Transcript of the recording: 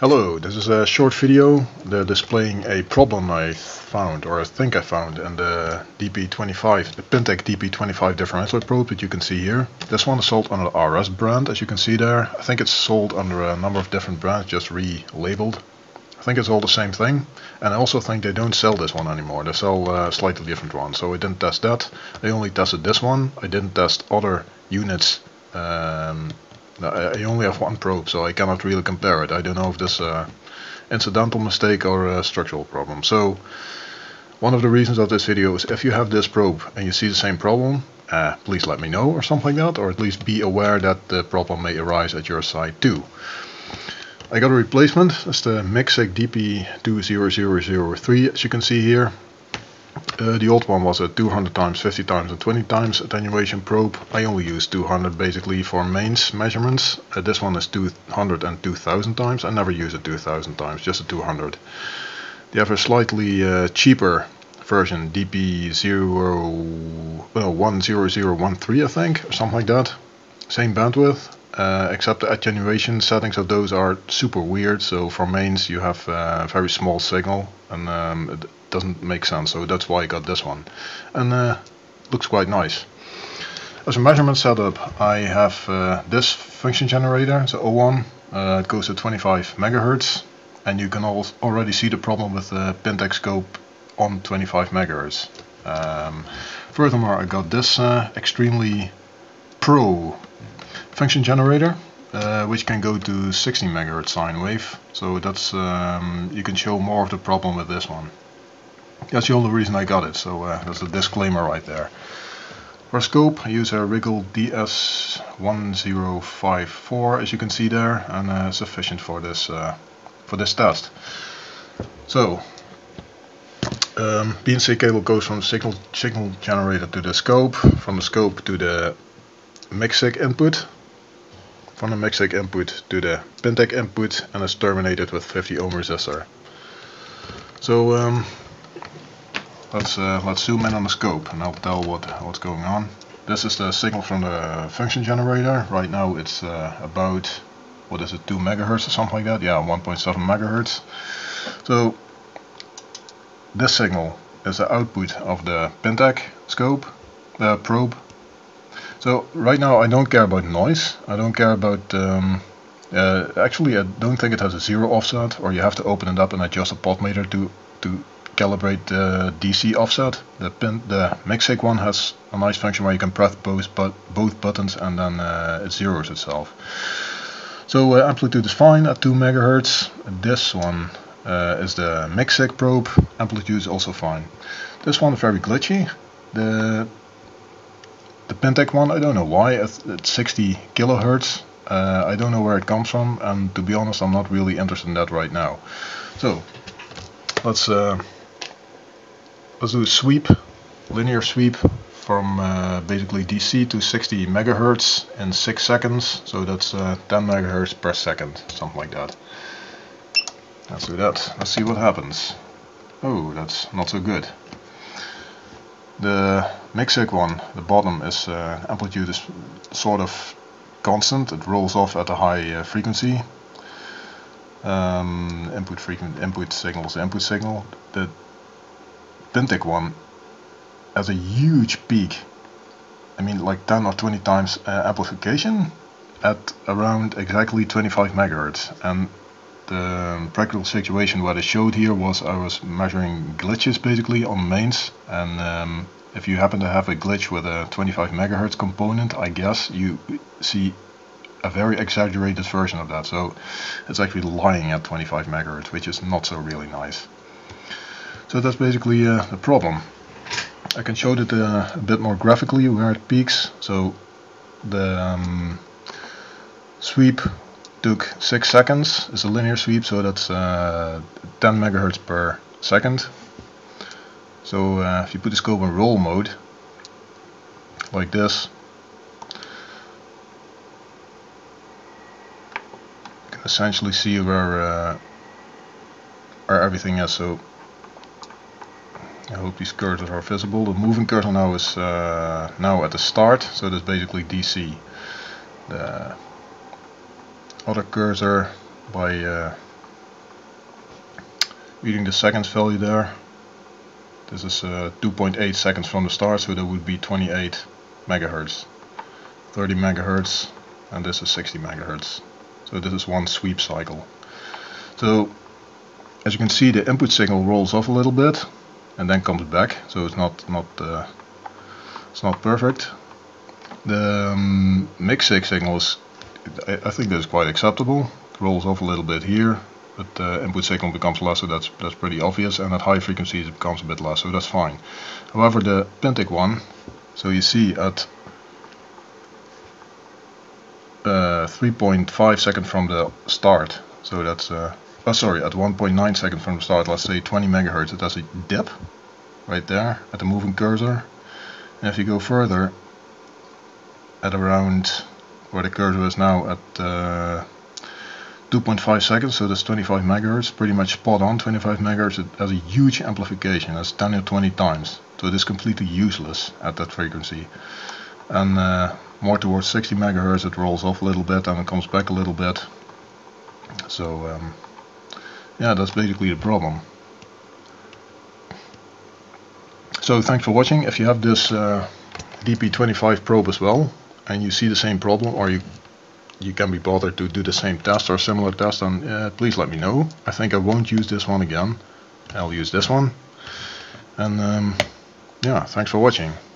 Hello, this is a short video displaying a problem I found, or I think I found, in the DP25, the Pintek DP25 differential probe that you can see here. This one is sold under the RS brand, as you can see there. I think it's sold under a number of different brands, just relabeled. I think it's all the same thing, and I also think they don't sell this one anymore. They sell a slightly different one, so I didn't test that. They only tested this one. I didn't test other units. I only have one probe, so I cannot really compare it. I don't know if this is an incidental mistake or a structural problem. So, one of the reasons of this video is if you have this probe and you see the same problem, please let me know or something like that, or at least be aware that the problem may arise at your site too. I got a replacement. It's the Micsig DP200003, as you can see here. The old one was a 200 times, 50 times, and 20 times attenuation probe. I only use 200 basically for mains measurements. This one is 200 and 2000 times. I never use a 2000 times, just a 200. They have a slightly cheaper version, DP10013, I think, or something like that. Same bandwidth, except the attenuation settings of those are super weird. So for mains, you have a very small signal, and it doesn't make sense, so that's why I got this one, and looks quite nice. As a measurement setup, I have this function generator, it's an O1, it goes to 25 MHz, and you can already see the problem with the Pintek scope on 25 MHz. Furthermore, I got this extremely pro function generator, which can go to 16 MHz sine wave, so that's you can show more of the problem with this one. That's the only reason I got it, so that's a disclaimer right there. For scope, I use a Rigol DS1054, as you can see there, and sufficient for this test. So, BNC cable goes from signal generator to the scope, from the scope to the Micsig input, from the Micsig input to the Pintek input, and is terminated with 50 ohm resistor. So. Let's zoom in on the scope, and I'll tell what's going on. This is the signal from the function generator. Right now it's about, what is it, 2 MHz or something like that? Yeah, 1.7 MHz. So this signal is the output of the Pintek scope, probe. So right now I don't care about noise. I don't care about. Actually, I don't think it has a zero offset, or you have to open it up and adjust the potmeter to calibrate the DC offset. The Micsig one has a nice function where you can press both buttons, and then it zeros itself. So amplitude is fine at 2 MHz. This one is the Micsig probe. Amplitude is also fine. This one is very glitchy. The Pintek one, I don't know why. It's 60 kHz. I don't know where it comes from, and to be honest, I'm not really interested in that right now. So let's do a sweep, linear sweep, from basically DC to 60 MHz in 6 seconds, so that's 10 MHz per second, something like that. Let's do that, let's see what happens. Oh, that's not so good. The Micsig one, the bottom, is amplitude is sort of constant, it rolls off at a high frequency. Input signal. The Pintek one has a huge peak, I mean like 10 or 20 times amplification at around exactly 25 MHz, and the practical situation what I showed here was I was measuring glitches basically on mains, and if you happen to have a glitch with a 25 MHz component, I guess you see a very exaggerated version of that, so it's actually lying at 25 MHz, which is not so really nice. So that's basically the problem. I can show it a bit more graphically where it peaks. So the sweep took 6 seconds. It's a linear sweep, so that's 10 MHz per second. So if you put the scope in roll mode, like this, essentially see where everything is. So I hope these cursors are visible. The moving cursor now is now at the start, so that's basically DC. The other cursor by reading the seconds value there. This is 2.8 seconds from the start, so that would be 28 megahertz, 30 megahertz, and this is 60 megahertz. So this is one sweep cycle. So as you can see, the input signal rolls off a little bit and then comes back, so it's not perfect. The Micsig signals, I think that's quite acceptable. It rolls off a little bit here, but the input signal becomes less, so that's pretty obvious, and at high frequencies it becomes a bit less, so that's fine. However, the Pintek one, so you see at 3.5 seconds from the start, so that's at 1.9 seconds from the start, let's say 20 megahertz, it has a dip right there at the moving cursor. And if you go further, at around where the cursor is now at 2.5 seconds, so that's 25 megahertz, pretty much spot on 25 megahertz, it has a huge amplification, that's 10 or 20 times. So it is completely useless at that frequency. And more towards 60 megahertz, it rolls off a little bit and it comes back a little bit. So yeah, that's basically the problem. So thanks for watching. If you have this DP25 probe as well, and you see the same problem, or you can be bothered to do the same test or similar test, then please let me know. I think I won't use this one again. I'll use this one. And yeah, thanks for watching.